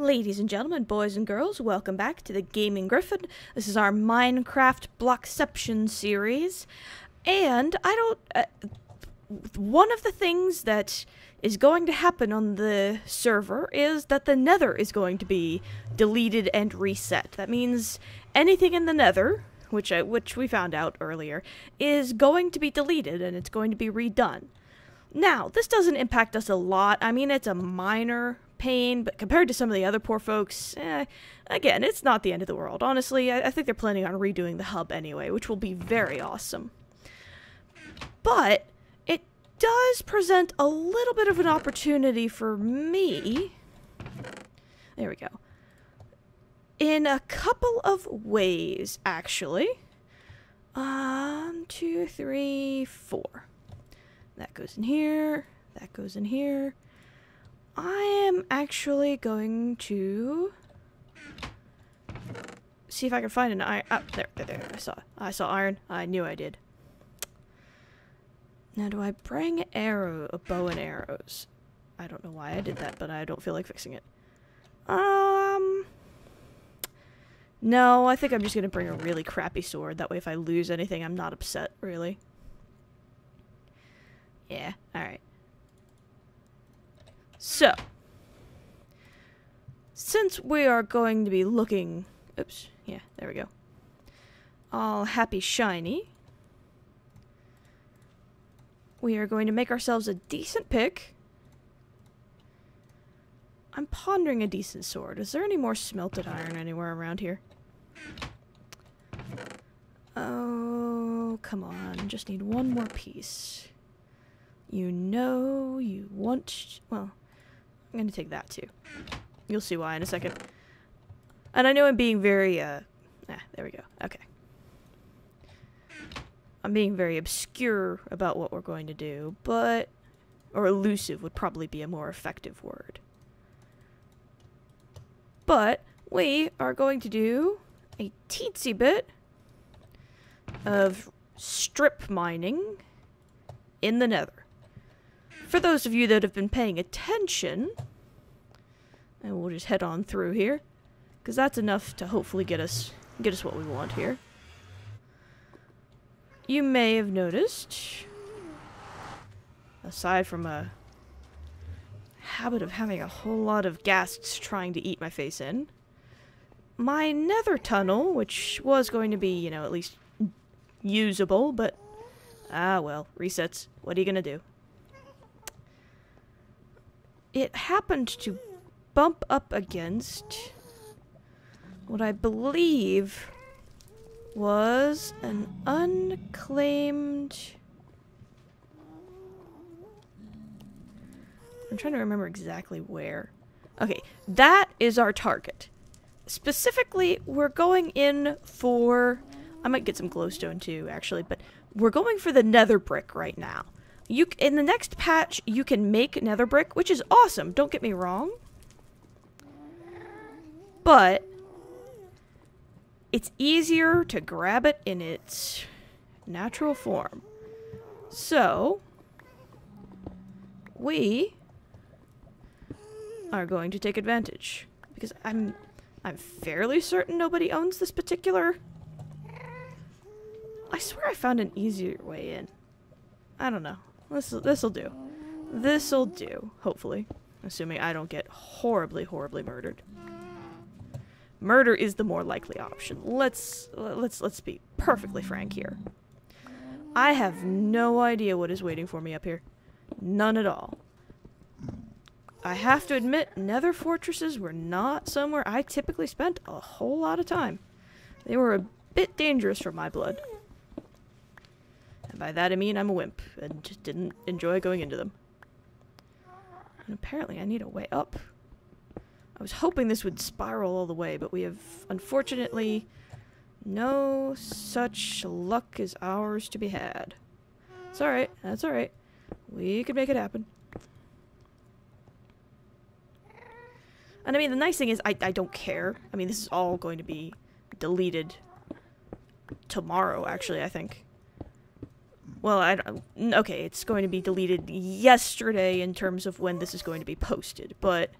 Ladies and gentlemen, boys and girls, welcome back to the Gaming Gryphon. This is our Minecraft Blockception series, and one of the things that is going to happen on the server is that the Nether is going to be deleted and reset. That means anything in the Nether, which we found out earlier, is going to be deleted and it's going to be redone. Now, this doesn't impact us a lot. I mean, it's a minor pain, but compared to some of the other poor folks, again, it's not the end of the world. Honestly, I think they're planning on redoing the hub anyway, which will be very awesome. But it does present a little bit of an opportunity for me. There we go. In a couple of ways, actually. 1, 2, 3, 4. That goes in here. That goes in here. I am actually going to see if I can find an iron. Oh, there, I saw iron. I knew I did. Now, do I bring bow and arrows? I don't know why I did that, but I don't feel like fixing it. No, I think I'm just going to bring a really crappy sword. That way, if I lose anything, I'm not upset, really. Yeah, alright. So, since we are going to be looking, oops, yeah, there we go, all happy shiny, we are going to make ourselves a decent pick. I'm pondering a decent sword. Is there any more smelted iron anywhere around here? Oh, come on, just need one more piece. You know you want, well, I'm going to take that, too. You'll see why in a second. And I know I'm being very, there we go. Okay. I'm being very obscure about what we're going to do, but, or elusive would probably be a more effective word. But we are going to do a teensy bit of strip mining in the Nether. For those of you that have been paying attention, and we'll just head on through here, because that's enough to hopefully get us what we want here. You may have noticed, aside from a habit of having a whole lot of ghasts trying to eat my face in, my nether tunnel, which was going to be, you know, at least usable, but, well, resets. What are you gonna do? It happened to bump up against what I believe was an unclaimed... I'm trying to remember exactly where. Okay, that is our target. Specifically, we're going in for... I might get some glowstone too, actually, but we're going for the nether brick right now. In the next patch, you can make nether brick, which is awesome, don't get me wrong. But it's easier to grab it in its natural form. So, we are going to take advantage. Because I'm fairly certain nobody owns this particular... I swear I found an easier way in. I don't know. This'll do. This'll do, hopefully. Assuming I don't get horribly, horribly murdered. Murder is the more likely option. Let's be perfectly frank here. I have no idea what is waiting for me up here. None at all. I have to admit, nether fortresses were not somewhere I typically spent a whole lot of time. They were a bit dangerous for my blood. And by that I mean I'm a wimp, and just didn't enjoy going into them. And apparently I need a way up. I was hoping this would spiral all the way, but we have, unfortunately, no such luck as ours to be had. It's alright, that's alright. We can make it happen. And I mean, the nice thing is I don't care. I mean, this is all going to be deleted tomorrow, actually, I think. Well, okay, it's going to be deleted yesterday in terms of when this is going to be posted, but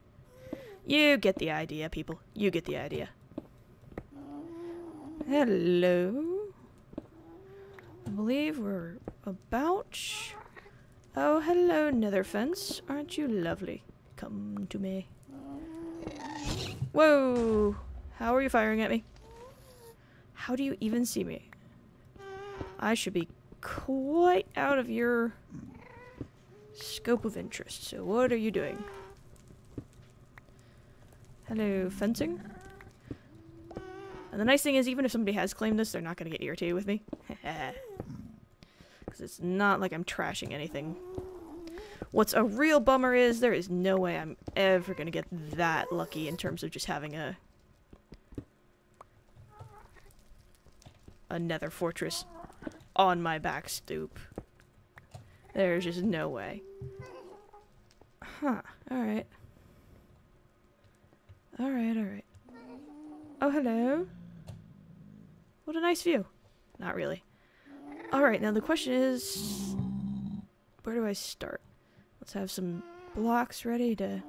You get the idea, people. You get the idea. Hello. I believe we're about... Oh, hello, Nether Fence. Aren't you lovely? Come to me. Whoa! How are you firing at me? How do you even see me? I should be quite out of your scope of interest. So what are you doing? Hello, fencing. And the nice thing is, even if somebody has claimed this, they're not going to get irritated with me. Because it's not like I'm trashing anything. What's a real bummer is there is no way I'm ever going to get that lucky in terms of just having a Nether Fortress on my back stoop. There's just no way. Huh. Alright. Alright, alright. Oh, hello. What a nice view. Not really. Alright, now the question is... where do I start? Let's have some blocks ready to...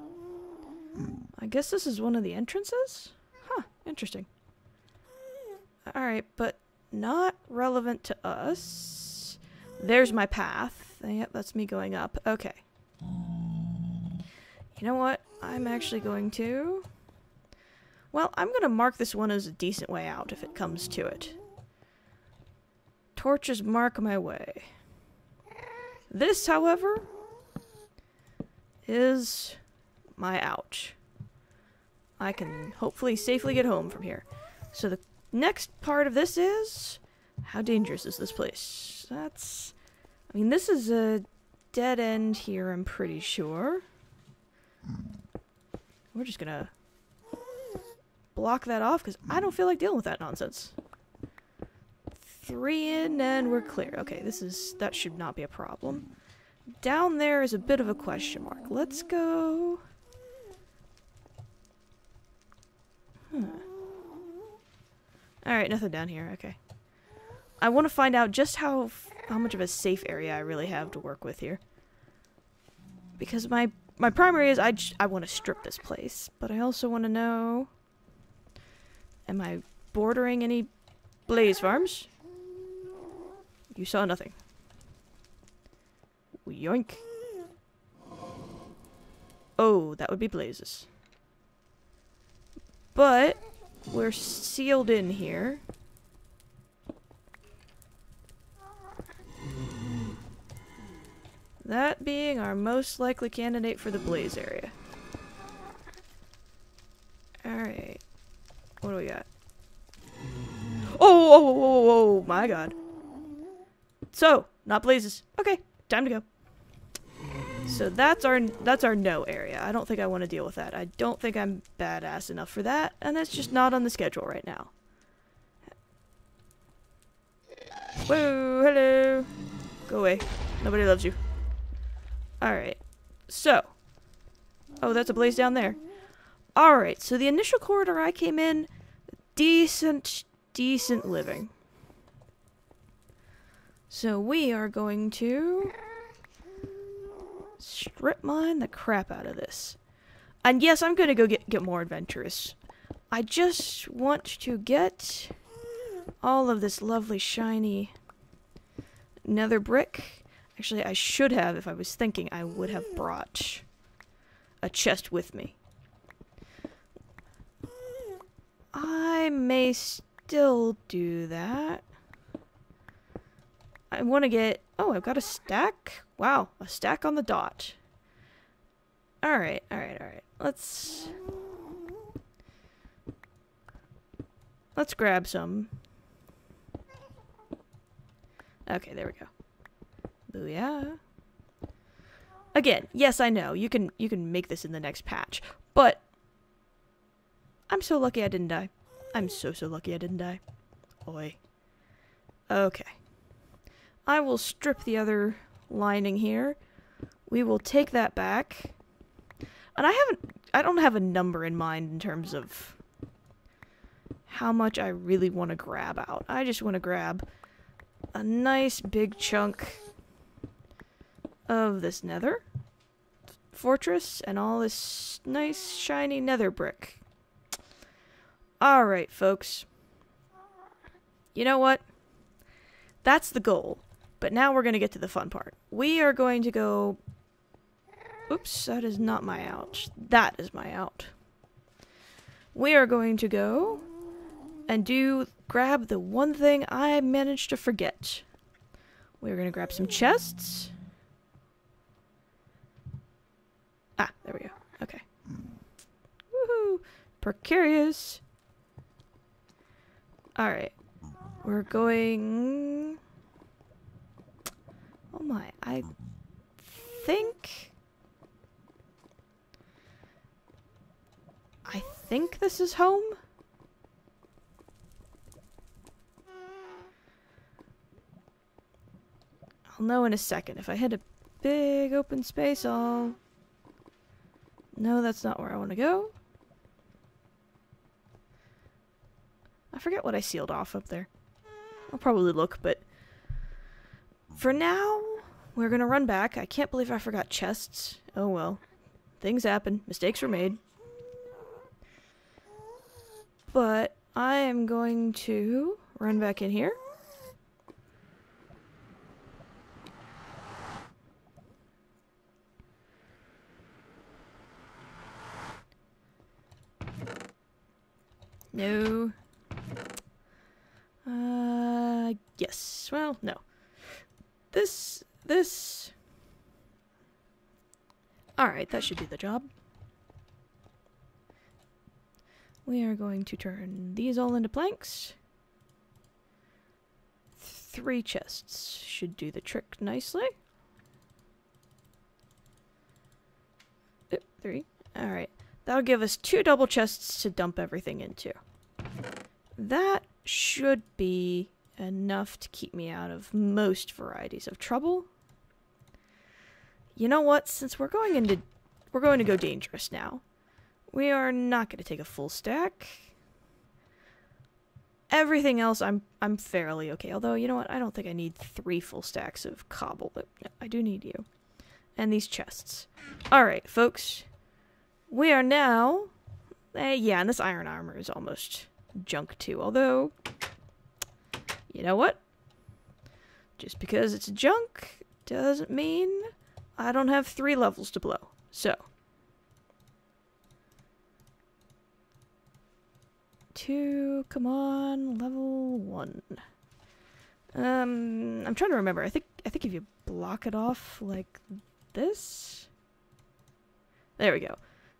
I guess this is one of the entrances? Huh, interesting. Alright, but... not relevant to us. There's my path. Yep, that's me going up. Okay. You know what? I'm actually going to... well, I'm going to mark this one as a decent way out if it comes to it. Torches mark my way. This, however, is my out. I can hopefully safely get home from here. So the next part of this is... how dangerous is this place? That's... I mean, this is a dead end here, I'm pretty sure. We're just gonna block that off, because I don't feel like dealing with that nonsense. 3 in, and we're clear. Okay, this is... that should not be a problem. Down there is a bit of a question mark. Let's go... huh. Alright, nothing down here, okay. I want to find out just how much of a safe area I really have to work with here. Because my primary is I want to strip this place, but I also want to know... am I bordering any blaze farms? You saw nothing. Yoink. Oh, that would be blazes. But... we're sealed in here. That being our most likely candidate for the blaze area. Alright. What do we got? Oh my god. So, not blazes. Okay, time to go. So that's our no area. I don't think I want to deal with that. I don't think I'm badass enough for that, and that's just not on the schedule right now. Whoa, hello. Go away. Nobody loves you. Alright. So. Oh, that's a blaze down there. Alright, so the initial corridor I came in, decent living. So we are going to... strip mine the crap out of this. And yes, I'm gonna go get more adventurous. I just want to get all of this lovely shiny nether brick. Actually, I should have, if I was thinking, I would have brought a chest with me. I may still do that. I want to get... oh, I've got a stack? Wow, a stack on the dot. Alright, alright, alright. Let's grab some. Okay, there we go. Booyah. Again, yes, I know. You can make this in the next patch. But... I'm so lucky I didn't die. I'm so lucky I didn't die. Oi. Okay. I will strip the other lining here. We will take that back. And I don't have a number in mind in terms of how much I really want to grab out. I just want to grab a nice big chunk of this nether Fortress and all this nice shiny nether brick. Alright, folks. You know what? That's the goal. But now we're going to get to the fun part. We are going to go... Oops, that is not my out. That is my out. We are going to go and grab the one thing I managed to forget. We're going to grab some chests. Ah, there we go. Okay. Woohoo! Precarious! Alright. We're going... Oh my, I think... this is home? I'll know in a second. If I hit a big open space, I'll... No, that's not where I want to go. I forget what I sealed off up there. I'll probably look, but... For now, we're gonna run back. I can't believe I forgot chests. Oh well. Things happen. Mistakes were made. But I am going to run back in here. No. Yes. Well, no. This... Alright, that should do the job. We are going to turn these all into planks. 3 chests should do the trick nicely. 3. Alright. That'll give us 2 double chests to dump everything into. That should be enough to keep me out of most varieties of trouble. You know what? Since we're going to go dangerous now. We are not going to take a full stack. Everything else I'm fairly okay. Although, you know what? I don't think I need 3 full stacks of cobble, but I do need you. And these chests. Alright, folks. We are now... yeah, and this iron armor is almost junk too, although... You know what? Just because it's junk doesn't mean I don't have 3 levels to blow. So. 2, come on, level 1. I'm trying to remember. I think if you block it off like this. There we go.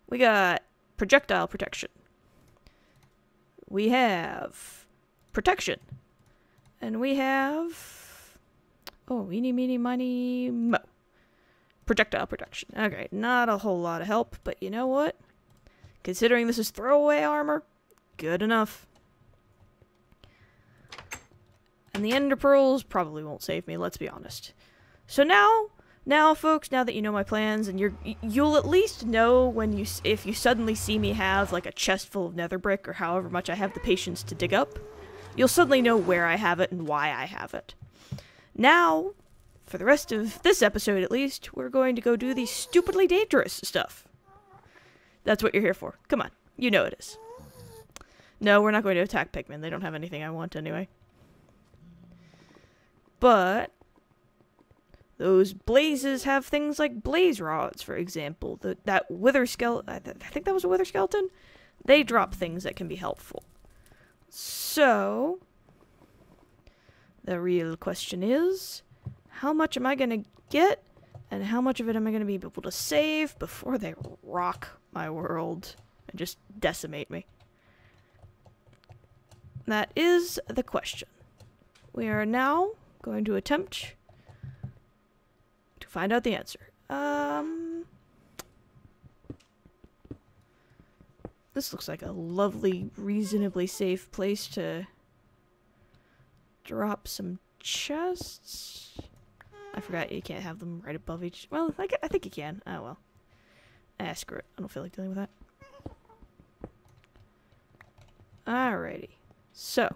We got projectile protection. We have protection. And we have, oh, eeny, meeny, miny, mo. Projectile protection. Okay, not a whole lot of help, but you know what? Considering this is throwaway armor, good enough. And the ender pearls probably won't save me, let's be honest. So now folks, now that you know my plans, and you'll at least know when if you suddenly see me have like a chest full of nether brick or however much I have the patience to dig up, you'll suddenly know where I have it and why I have it. Now, for the rest of this episode at least, we're going to go do the stupidly dangerous stuff. That's what you're here for. Come on. You know it is. No, we're not going to attack pigmen. They don't have anything I want anyway. But, those blazes have things like blaze rods, for example. That wither skeleton, I think that was a wither skeleton? They drop things that can be helpful. So, the real question is, how much am I going to get, and how much of it am I going to be able to save before they rock my world and just decimate me? That is the question. We are now going to attempt to find out the answer. This looks like a lovely, reasonably safe place to drop some chests. I forgot you can't have them right above each. Well, I think you can. Oh, well. Ah, screw it. I don't feel like dealing with that. Alrighty. So.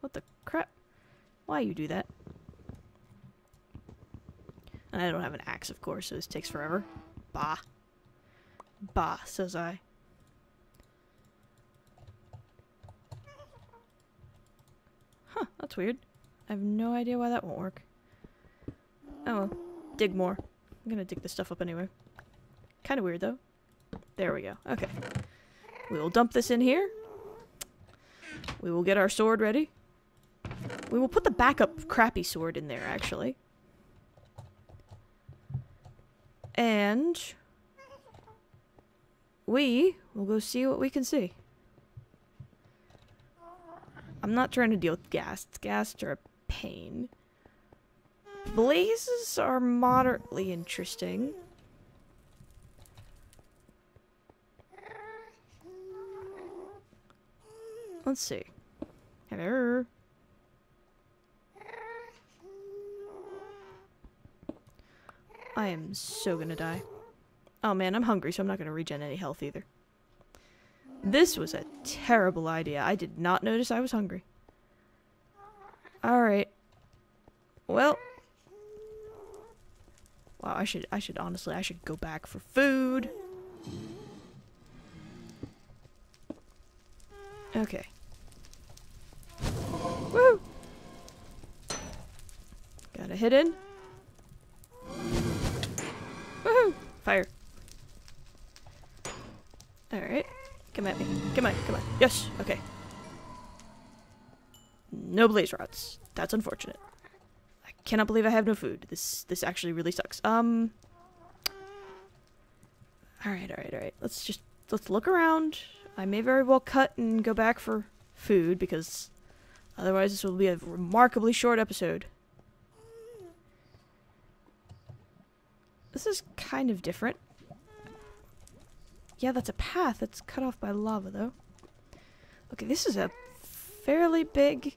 What the crap? Why you do that? And I don't have an axe, of course, so this takes forever. Bah. Bah, says I. Huh, that's weird. I have no idea why that won't work. Oh well. Dig more. I'm gonna dig this stuff up anyway. Kinda weird, though. There we go. Okay. We will dump this in here. We will get our sword ready. We will put the backup crappy sword in there, actually. And we will go see what we can see. I'm not trying to deal with ghasts. Ghasts are a pain. Blazes are moderately interesting. Let's see. Hello. I am so gonna die. Oh man, I'm hungry, so I'm not gonna regen any health either. This was a terrible idea. I did not notice I was hungry. Alright. Well. Wow, I should honestly, I should go back for food. Okay. Woo! Got a hit in. Woohoo! Fire. Alright. Come at me. Come on, come on. Yes! Okay. No blaze rods. That's unfortunate. I cannot believe I have no food. This actually really sucks. Alright, alright, alright. Let's look around. I may very well cut and go back for food, because otherwise this will be a remarkably short episode. This is kind of different. Yeah, that's a path that's cut off by lava, though. Okay, this is a fairly big...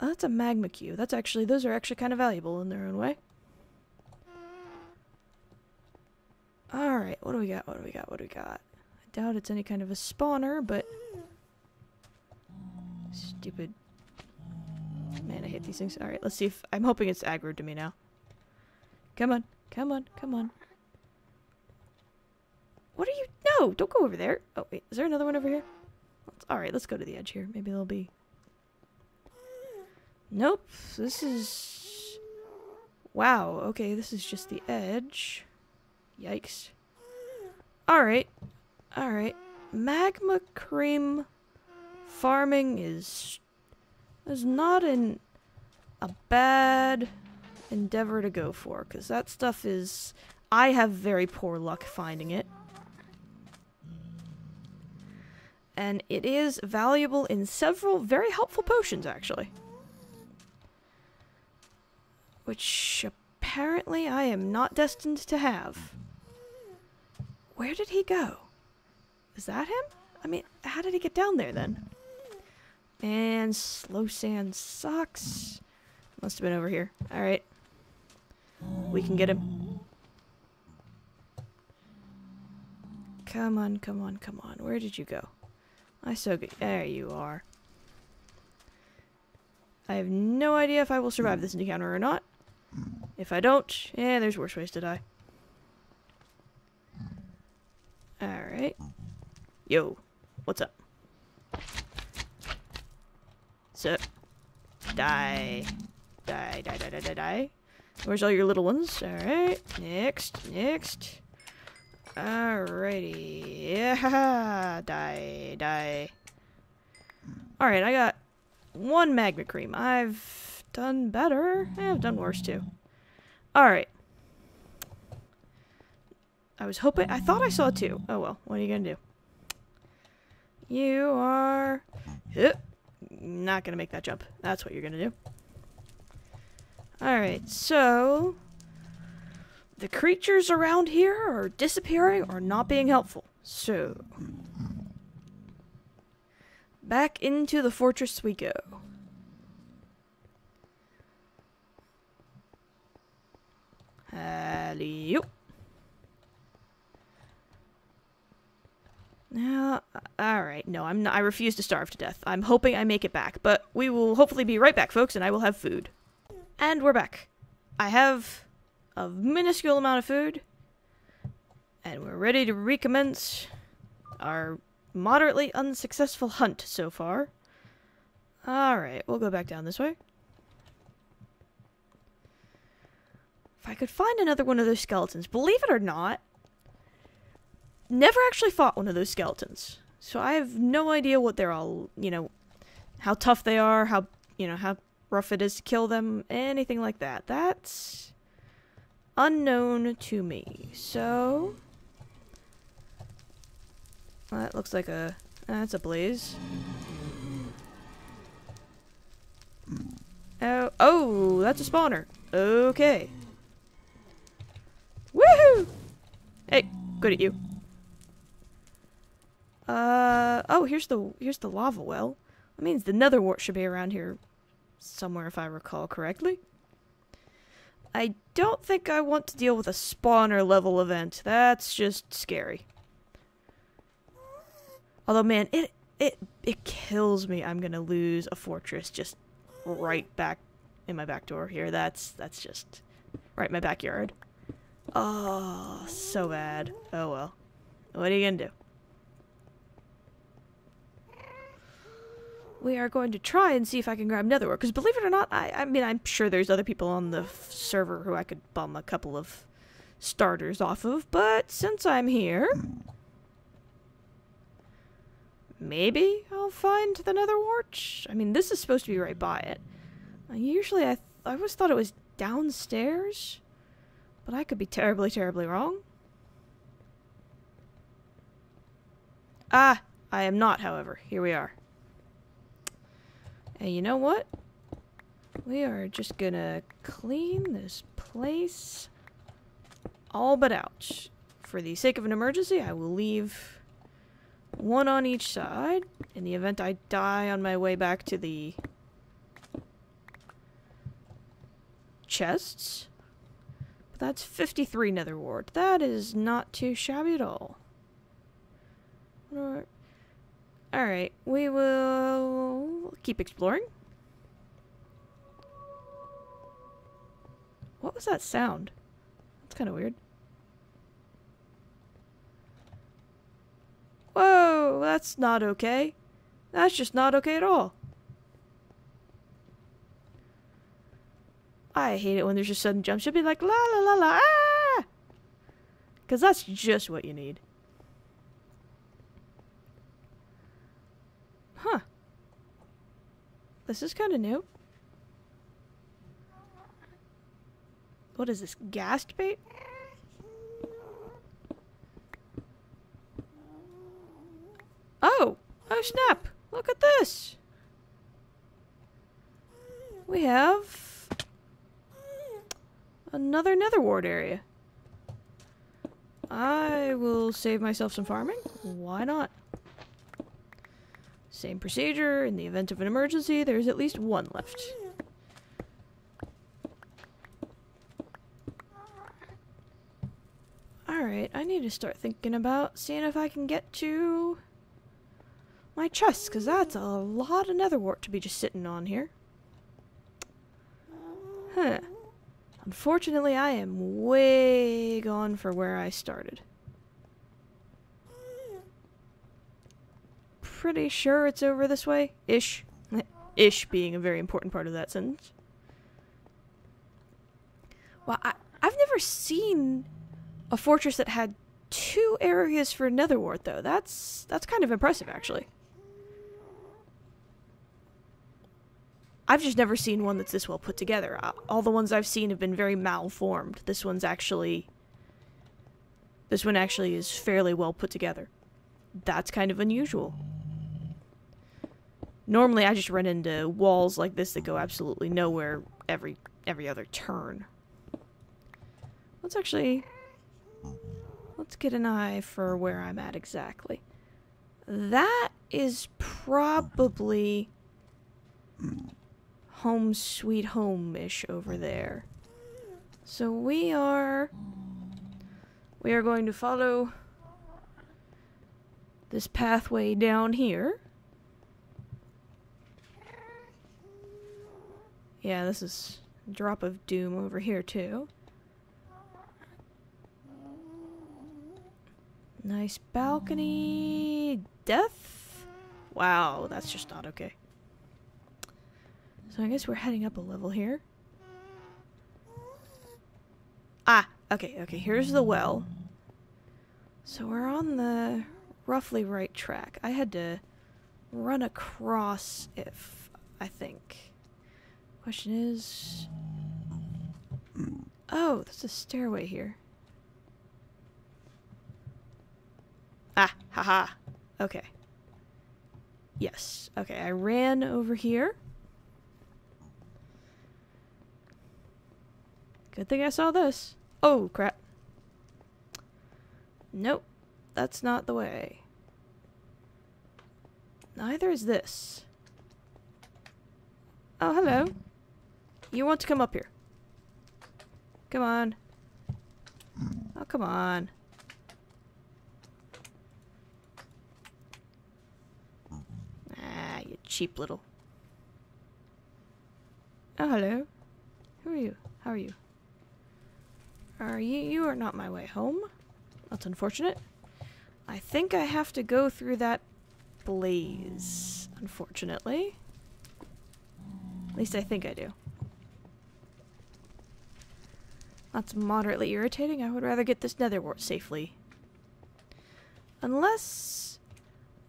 Oh, that's a magma cube. That's actually... Those are actually kind of valuable in their own way. Alright, what do we got? What do we got? What do we got? I doubt it's any kind of a spawner, but... Stupid... Man, I hate these things. Alright, let's see if... I'm hoping it's aggroed to me now. Come on. Come on. Come on. What are you... No! Don't go over there! Oh, wait. Is there another one over here? Alright, let's go to the edge here. Maybe there'll be... Nope. This is... Wow. Okay, this is just the edge. Yikes. Alright. Alright. Magma cream farming is not a bad endeavor to go for, because that stuff is... I have very poor luck finding it. And it is valuable in several very helpful potions, actually. Which apparently I am not destined to have. Where did he go? Is that him? I mean, how did he get down there then? Man, slow sand sucks. Must have been over here. Alright. We can get him. Come on, come on, come on. Where did you go? I so good. There you are. I have no idea if I will survive this encounter or not. If I don't, yeah, there's worse ways to die. Alright. Yo, what's up? Sup? Die. Die, die, die, die, die, die. Where's all your little ones? Alright. Next, next. Alrighty. Yeah, die, die. Alright, I got one magma cream. I've done better. I've done worse too. Alright. I was hoping. I thought I saw two. Oh well. What are you gonna do? You are not gonna make that jump. That's what you're gonna do. Alright, so. The creatures around here are disappearing or not being helpful. So. Back into the fortress we go. Hello. Now, alright, no, I'm not, I refuse to starve to death. I'm hoping I make it back, but we will hopefully be right back, folks, and I will have food. And we're back. I have a minuscule amount of food, and we're ready to recommence our moderately unsuccessful hunt so far. Alright, we'll go back down this way. If I could find another one of those skeletons. Believe it or not, never actually fought one of those skeletons. So I have no idea what they're all, you know, how tough they are, how, you know, how rough it is to kill them, anything like that. That's unknown to me. So, well, that looks like a, that's a blaze. Oh, oh, that's a spawner. Okay. Woohoo! Hey, good at you. Oh, here's the lava well. That means the nether wart should be around here somewhere if I recall correctly. I don't think I want to deal with a spawner level event. That's just scary. Although, man, it kills me. I'm gonna lose a fortress just right back in my back door here. That's just right in my backyard. Oh, so bad. Oh well. What are you gonna do? We are going to try and see if I can grab nether wart, because believe it or not, I mean, I'm sure there's other people on the server who I could bum a couple of starters off of, but since I'm here, maybe I'll find the nether wart. I mean, this is supposed to be right by it. Usually I always thought it was downstairs, but I could be terribly, terribly wrong. Ah, I am not, however. Here we are. And you know what? We are just gonna clean this place all but out. For the sake of an emergency, I will leave one on each side in the event I die on my way back to the chests. But that's 53 nether wart. That is not too shabby at all. Alright, we will keep exploring. What was that sound? That's kind of weird. Whoa, that's not okay. That's just not okay at all. I hate it when there's just sudden jumps. Should be like, la la la la, ah! Because that's just what you need. Huh. This is kind of new. What is this, ghast bait? Oh! Oh snap! Look at this! We have another nether wart area. I will save myself some farming. Why not? Same procedure, in the event of an emergency, there's at least one left. Alright, I need to start thinking about seeing if I can get to my chest, because that's a lot of nether wart to be just sitting on here. Huh. Unfortunately, I am way gone for where I started. Pretty sure it's over this way. Ish. Ish being a very important part of that sentence. Well, I've never seen a fortress that had two areas for nether wart, though. That's kind of impressive, actually. I've just never seen one that's this well put together. All the ones I've seen have been very malformed. This one actually is fairly well put together. That's kind of unusual. Normally, I just run into walls like this that go absolutely nowhere every other turn. Let's get an eye for where I'm at exactly. That is probably home sweet home-ish over there. So we are going to follow this pathway down here. Yeah, this is drop of doom over here too. Nice balcony. Death? Wow, that's just not okay. So I guess we're heading up a level here. Ah, okay, okay, here's the well. So we're on the roughly right track. I had to run across if, I think. Question is... Oh, there's a stairway here. Ah, haha. Okay. Yes. Okay, I ran over here. Good thing I saw this. Oh, crap. Nope. That's not the way. Neither is this. Oh, hello. You want to come up here. Come on. Oh, come on. Ah, you cheap little. Oh, hello. Who are you? How are you? Are you? You are not my way home. That's unfortunate. I think I have to go through that blaze, unfortunately. At least I think I do. That's moderately irritating. I would rather get this nether wart safely. Unless...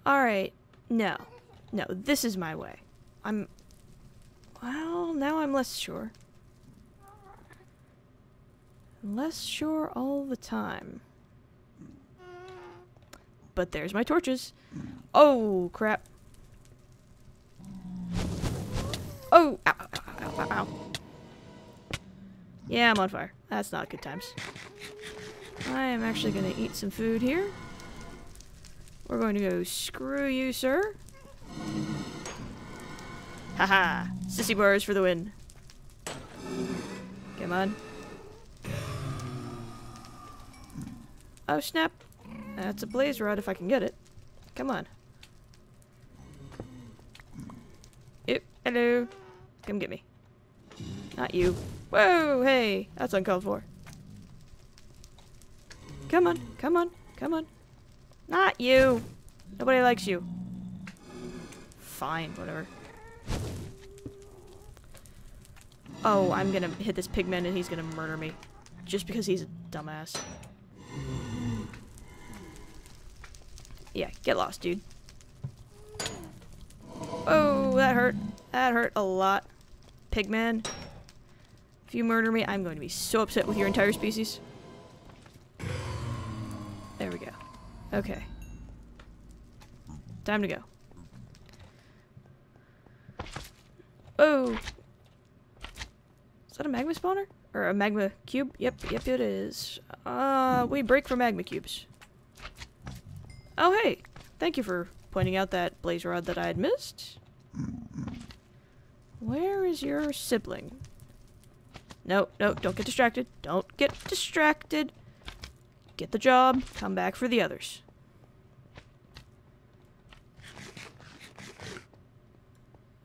Alright. No. No, this is my way. I'm... Well, now I'm less sure. Less sure all the time. But there's my torches. Oh, crap. Oh! Ow, ow, ow, ow, ow. Yeah, I'm on fire. That's not good times. I am actually going to eat some food here. We're going to go screw you, sir. Haha! Sissy bars for the win. Come on. Oh, snap. That's a blaze rod if I can get it. Come on. Yep, hello. Come get me. Not you. Whoa, hey. That's uncalled for. Come on, come on, come on. Not you. Nobody likes you. Fine, whatever. Oh, I'm gonna hit this pigman and he's gonna murder me. Just because he's a dumbass. Yeah, get lost, dude. Oh, that hurt. That hurt a lot. Pigman. If you murder me, I'm going to be so upset with your entire species. There we go. Okay. Time to go. Oh! Is that a magma spawner? Or a magma cube? Yep, yep, it is. We break for magma cubes. Oh, hey! Thank you for pointing out that blaze rod that I had missed. Where is your sibling? No, no, don't get distracted. Don't get distracted. Get the job. Come back for the others.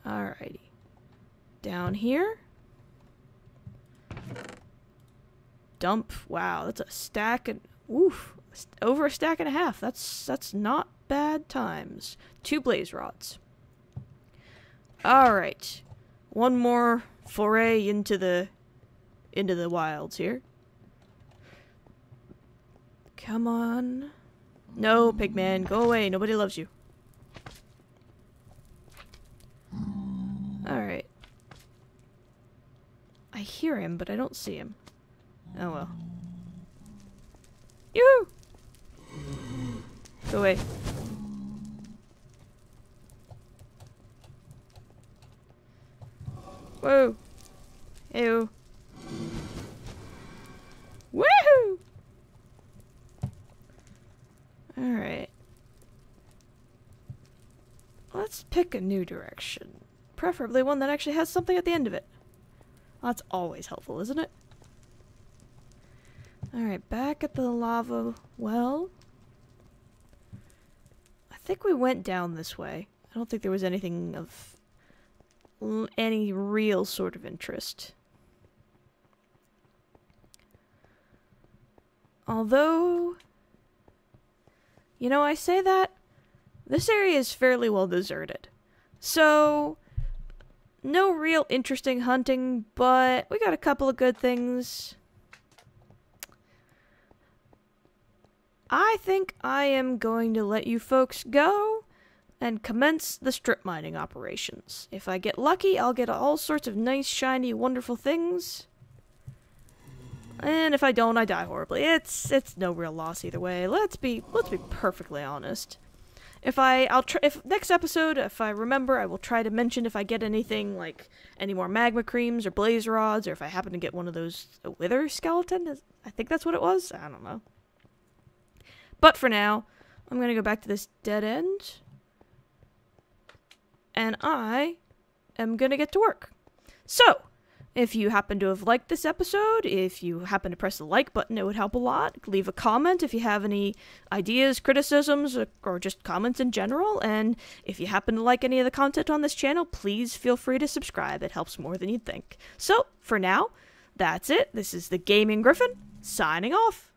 Alrighty. Down here. Dump. Wow, that's a stack and... Oof. Over a stack and a half. That's not bad times. 2 blaze rods. Alright. One more foray into the wilds here. Come on. No, pigman. Go away. Nobody loves you. Alright. I hear him, but I don't see him. Oh well. Yoo-hoo! Go away. Whoa. Ew. Woohoo! Alright. Let's pick a new direction. Preferably one that actually has something at the end of it. Well, that's always helpful, isn't it? Alright, back at the lava well. I think we went down this way. I don't think there was anything of any real sort of interest. Although, you know, I say that, this area is fairly well deserted. So, no real interesting hunting, but we got a couple of good things. I think I am going to let you folks go and commence the strip mining operations. If I get lucky, I'll get all sorts of nice, shiny, wonderful things. And if I don't, I die horribly. It's no real loss either way. Let's be perfectly honest. If next episode, if I remember, I will try to mention if I get anything like any more magma creams or blaze rods, or if I happen to get one of those wither skeleton. I think that's what it was. I don't know. But for now, I'm gonna go back to this dead end. And I am going to get to work. So, if you happen to have liked this episode, if you happen to press the like button, it would help a lot. Leave a comment if you have any ideas, criticisms, or just comments in general. And if you happen to like any of the content on this channel, please feel free to subscribe. It helps more than you'd think. So, for now, that's it. This is the Gaming Gryphon, signing off.